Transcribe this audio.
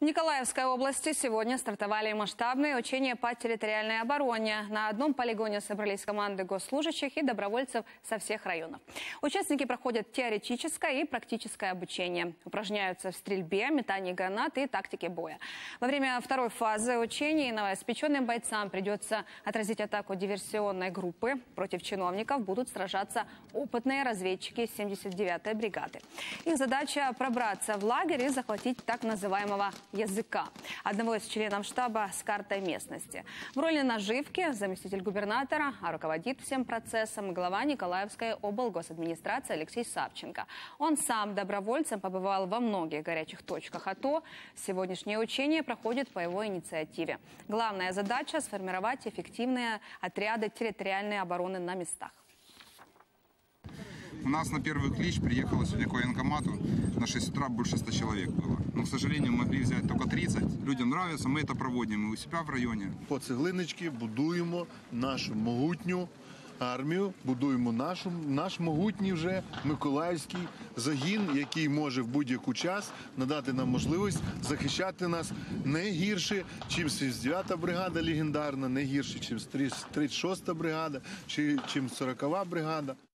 В Николаевской области сегодня стартовали масштабные учения по территориальной обороне. На одном полигоне собрались команды госслужащих и добровольцев со всех районов. Участники проходят теоретическое и практическое обучение. Упражняются в стрельбе, метании гранат и тактике боя. Во время второй фазы учений новоиспеченным бойцам придется отразить атаку диверсионной группы. Против чиновников будут сражаться опытные разведчики 79-й бригады. Их задача – пробраться в лагерь и захватить так называемого языка, одного из членов штаба с картой местности. В роли наживки заместитель губернатора, а руководит всем процессом глава Николаевской облгосадминистрации Алексей Савченко. Он сам добровольцем побывал во многих горячих точках АТО. Сегодняшнее учение проходит по его инициативе. Главная задача – сформировать эффективные отряды территориальной обороны на местах. У нас на первый клич приехало сегодня к военкомату, на 6 утра больше 100 человек было. Но, к сожалению, могли взять только 30. Людям нравится, мы это проводим и у себя в районе. По цеглиночке будуємо нашу могутню армію, будуємо наш могутній вже Миколаївський загін, який може в будь-яку час надати нам можливість захищати нас не гірше, чим 79-та бригада легендарна, не гірше, чим 36-та бригада, чим 40-та бригада.